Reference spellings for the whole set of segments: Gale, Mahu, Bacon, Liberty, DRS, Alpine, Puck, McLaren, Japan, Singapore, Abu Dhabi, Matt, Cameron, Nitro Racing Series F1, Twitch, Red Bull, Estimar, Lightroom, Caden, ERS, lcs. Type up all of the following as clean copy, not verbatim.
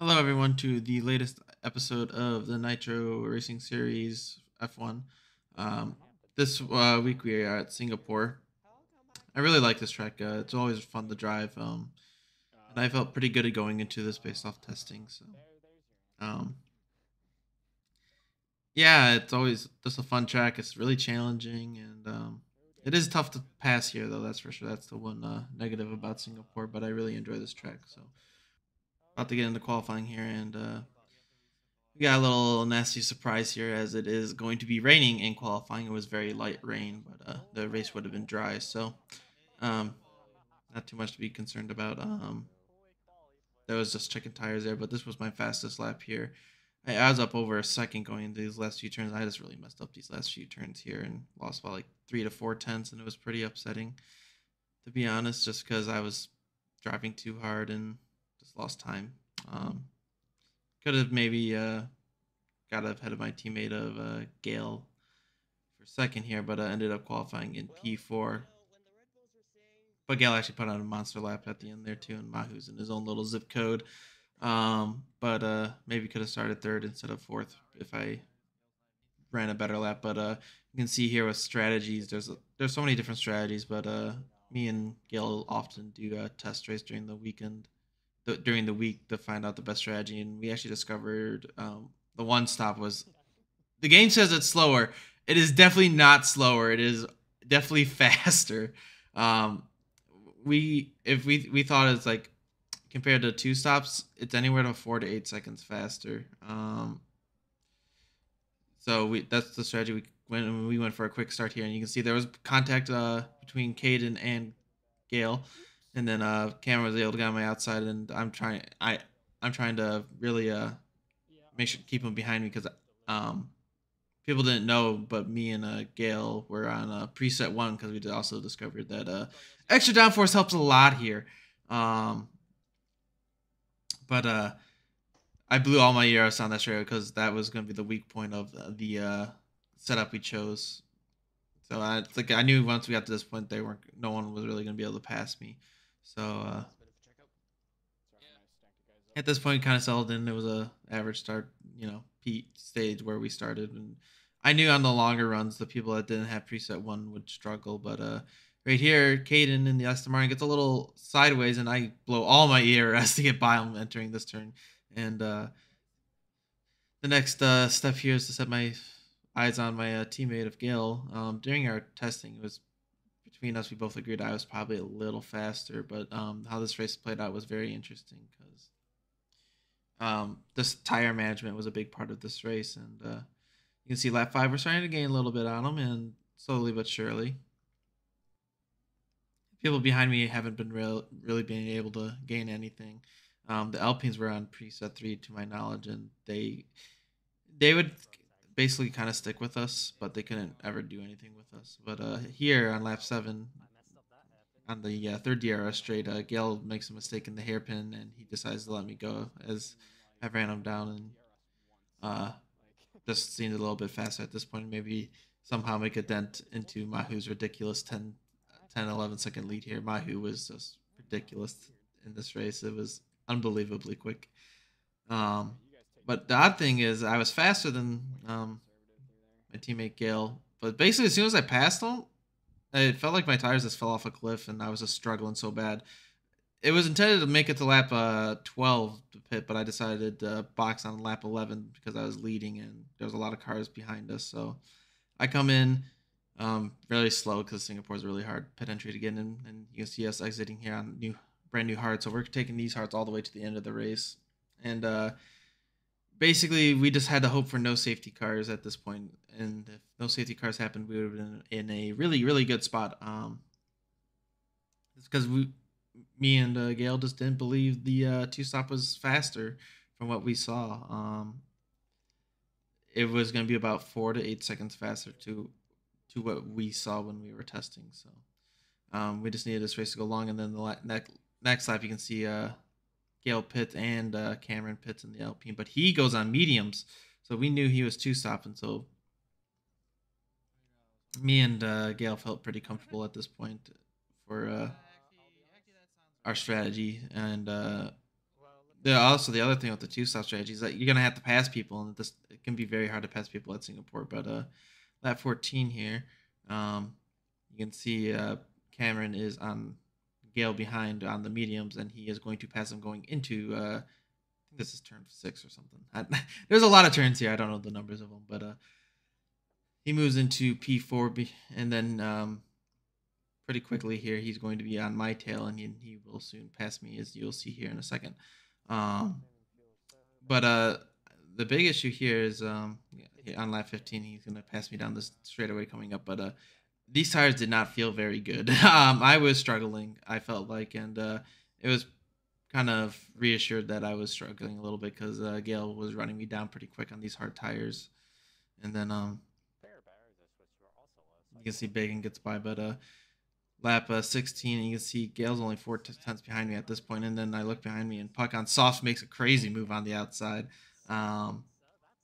Hello, everyone, to the latest episode of the Nitro Racing Series F1. This week we are at Singapore. I really like this track. It's always fun to drive, and I felt pretty good at going into this based off testing. So, yeah, it's always just a fun track. It's really challenging, and it is tough to pass here, though. That's for sure. That's the one negative about Singapore, but I really enjoy this track. So. About to get into qualifying here, and we got a little nasty surprise here as it is going to be raining in qualifying. It was very light rain, but the race would have been dry, so not too much to be concerned about. That was just checking tires there, but this was my fastest lap here. I was up over a second going into these last few turns. I just really messed up these last few turns here and lost by like 3 to 4 tenths, and it was pretty upsetting, to be honest, just because I was driving too hard and lost time. Could have maybe got ahead of my teammate of Gale for second here, but I ended up qualifying in P4. But Gale actually put on a monster lap at the end there too, and Mahu's in his own little zip code. But maybe could have started third instead of fourth if I ran a better lap. But you can see here with strategies, there's so many different strategies. But me and Gale often do a test race during the weekend. During the week to find out the best strategy, and we actually discovered the one stop was, the game says it's slower. It is definitely not slower. It is definitely faster. We thought it's like, compared to 2 stops, it's anywhere to 4 to 8 seconds faster. So that's the strategy we went, and we went for a quick start here, and you can see there was contact between Caden and Gale. And then Cameron was able to get on my outside, and I'm trying to really make sure to keep him behind me, because people didn't know, but me and Gale were on preset 1, because we also discovered that extra downforce helps a lot here. But I blew all my Euros on that straight away, because that was going to be the weak point of the setup we chose. So I knew once we got to this point, no one was really going to be able to pass me. So at this point, kind of settled in. It was an average start, P stage where we started, and I knew on the longer runs, the people that didn't have preset 1 would struggle. But right here, Caden in the Estimar gets a little sideways, and I blow all my ERS to get by him entering this turn. And the next step here is to set my eyes on my teammate of Gale. During our testing, it was between us, we both agreed I was probably a little faster, but how this race played out was very interesting, because this tire management was a big part of this race, and you can see lap 5, we're starting to gain a little bit on them, and slowly but surely. People behind me haven't been really being able to gain anything. The Alpines were on preset 3 to my knowledge, and they would basically kind of stick with us, but they couldn't ever do anything with us. But here on lap 7, on the third DRS straight, Gale makes a mistake in the hairpin, and he decides to let me go as I ran him down, and just seemed a little bit faster at this point. Maybe somehow make a dent into Mahu's ridiculous 10-11 second lead here. Mahu was just ridiculous in this race. It was unbelievably quick. But the odd thing is, I was faster than my teammate Gale. But basically, as soon as I passed him, it felt like my tires just fell off a cliff, and I was just struggling so bad. It was intended to make it to lap 12 to pit, but I decided to box on lap 11 because I was leading, and there was a lot of cars behind us. So I come in really slow, because Singapore is a really hard pit entry to get in, and you can see us exiting here on brand new hearts. So we're taking these hearts all the way to the end of the race, and basically, we just had to hope for no safety cars at this point, and if no safety cars happened, we would have been in a really, really good spot. It's because me and Gale just didn't believe the 2-stop was faster from what we saw. It was going to be about 4 to 8 seconds faster to what we saw when we were testing. So we just needed this race to go long, and then the next lap, you can see Gale pits and Cameron pits in the Alpine, but he goes on mediums, so we knew he was 2-stop, and so me and Gale felt pretty comfortable at this point for our strategy, and Yeah, also the other thing with the two-stop strategy is that you're going to have to pass people, and this, it can be very hard to pass people at Singapore. But lap 14 here, you can see Cameron is on Gale behind on the mediums, and he is going to pass him going into, I think this is turn 6 or something. There's a lot of turns here. I don't know the numbers of them, but he moves into P4, and then pretty quickly here he's going to be on my tail, and he will soon pass me, as you'll see here in a second. But the big issue here is on lap 15 he's gonna pass me down this straightaway coming up. But these tires did not feel very good. I was struggling, I felt like, and it was kind of reassured that I was struggling a little bit because Gale was running me down pretty quick on these hard tires. And then you can see Bacon gets by, but lap 16, and you can see Gale's only 4 tenths behind me at this point. And then I look behind me, and Puck on softs makes a crazy move on the outside. And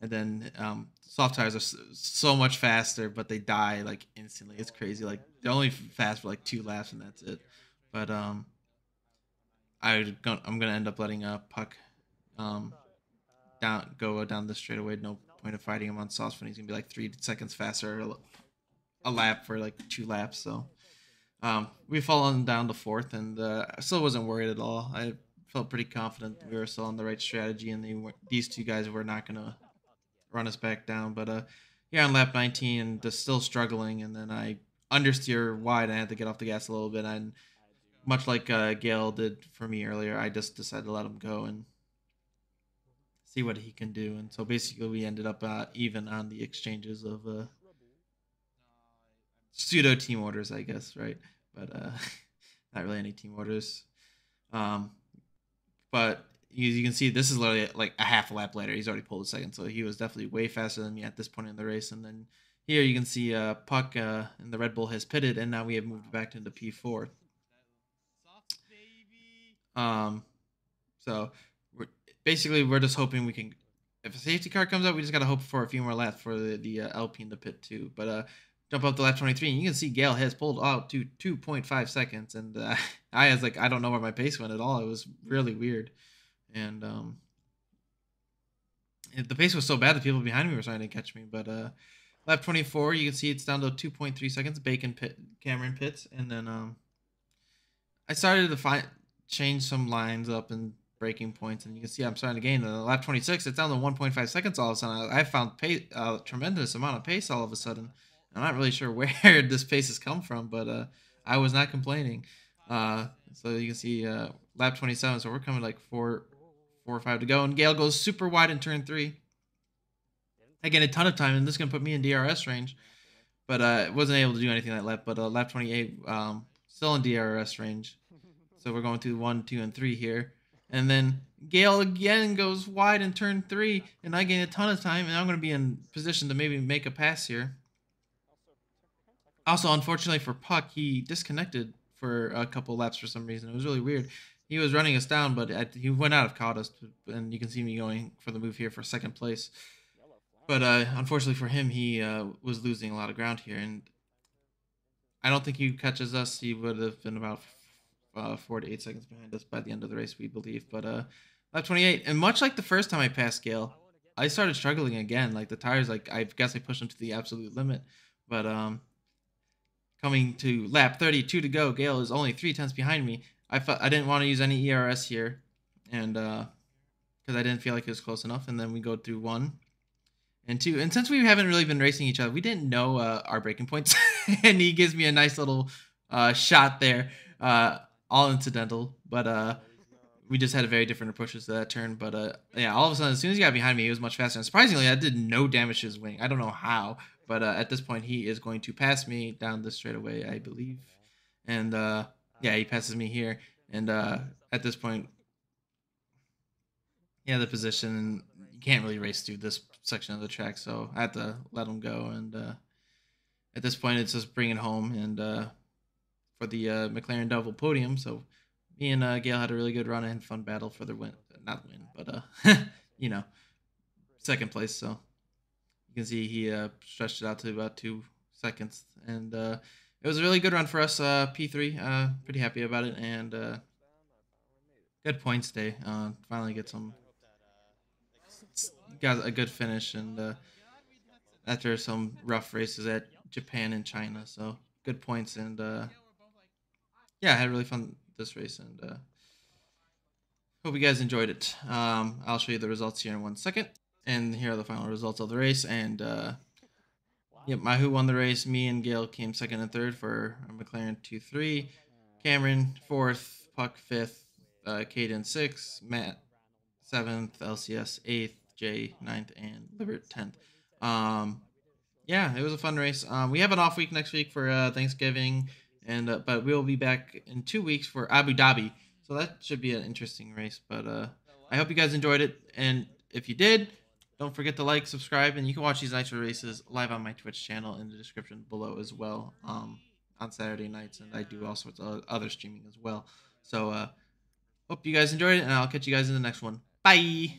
then soft tires are so much faster, but they die like instantly. It's crazy. Like they're only fast for like 2 laps, and that's it. But I'm gonna end up letting Puck go down the straightaway. No point of fighting him on softs when he's gonna be like 3 seconds faster a lap for like 2 laps. So. We've fallen down to 4th, and I still wasn't worried at all. I felt pretty confident that we were still on the right strategy, and these two guys were not going to run us back down. But yeah, on lap 19, and just still struggling, and then I understeer wide. I had to get off the gas a little bit, and much like Gale did for me earlier, I just decided to let him go and see what he can do. And so basically we ended up even on the exchanges of pseudo team orders, I guess, right? But not really any team orders. But you can see this is literally like a half a lap later. He's already pulled a second, so he was definitely way faster than me at this point in the race. And then here you can see Puck and the Red Bull has pitted, and now we have moved back into P4. So we're just hoping we can. If a safety car comes up, we just got to hope for a few more laps for the Alpine to pit too. But jump up to lap 23, and you can see Gale has pulled out to 2.5 seconds, and I was like, I don't know where my pace went at all. It was really weird, and the pace was so bad that people behind me were trying to catch me. But lap 24, you can see it's down to 2.3 seconds. Bacon pit, Cameron pits, and then I started to change some lines up and breaking points, and you can see I'm starting to gain. And lap 26, it's down to 1.5 seconds all of a sudden. I found a tremendous amount of pace all of a sudden. I'm not really sure where this pace has come from, but I was not complaining. So you can see lap 27, so we're coming like four or five to go, and Gale goes super wide in turn 3. Again, a ton of time, and this is going to put me in DRS range, but I wasn't able to do anything that lap, but lap 28, still in DRS range. So we're going through 1, 2, and 3 here. And then Gale again goes wide in turn 3, and I gain a ton of time, and I'm going to be in position to maybe make a pass here. Also, unfortunately for Puck, he disconnected for a couple laps for some reason. It was really weird. He was running us down, but he would not have caught us. And you can see me going for the move here for 2nd place. But unfortunately for him, he was losing a lot of ground here. And I don't think he catches us. He would have been about 4 to 8 seconds behind us by the end of the race, we believe. But lap 28, and much like the first time I passed Gale, I started struggling again. Like the tires, like I guess I pushed them to the absolute limit. But coming to lap 32 to go, Gale is only 3 tenths behind me. I didn't want to use any ERS here, and because I didn't feel like it was close enough. And then we go through 1 and 2. And since we haven't really been racing each other, we didn't know our breaking points. And he gives me a nice little shot there, all incidental. But we just had a very different approaches to that turn. But yeah, all of a sudden, as soon as he got behind me, he was much faster. And surprisingly, I did no damage to his wing. I don't know how. But at this point, he is going to pass me down the straightaway, I believe. And yeah, he passes me here. And at this point, yeah, the position, you can't really race through this section of the track. So I have to let him go. And at this point, it's just bringing it home and for the McLaren double podium. So me and Gale had a really good run and fun battle for the win. Not win, but, you know, 2nd place. So. You can see he stretched it out to about 2 seconds, and it was a really good run for us. P3, pretty happy about it, and Good points day. Finally get some got a good finish, and after some rough races at Japan and China, so good points. And yeah, I had really fun this race, and hope you guys enjoyed it. I'll show you the results here in 1 second, and here are the final results of the race. And yep, Mahu won the race. Me and Gale came second and third for McLaren 2-3, Cameron 4th, Puck 5th, Caden 6th, Matt 7th, LCS 8th, Jay 9th, and Liberty 10th. Yeah, it was a fun race. We have an off week next week for Thanksgiving, and but we'll be back in 2 weeks for Abu Dhabi, so that should be an interesting race. But I hope you guys enjoyed it, and if you did, don't forget to like, subscribe, and you can watch these Nitro races live on my Twitch channel in the description below as well, on Saturday nights, and I do all sorts of other streaming as well. So hope you guys enjoyed it, and I'll catch you guys in the next one. Bye!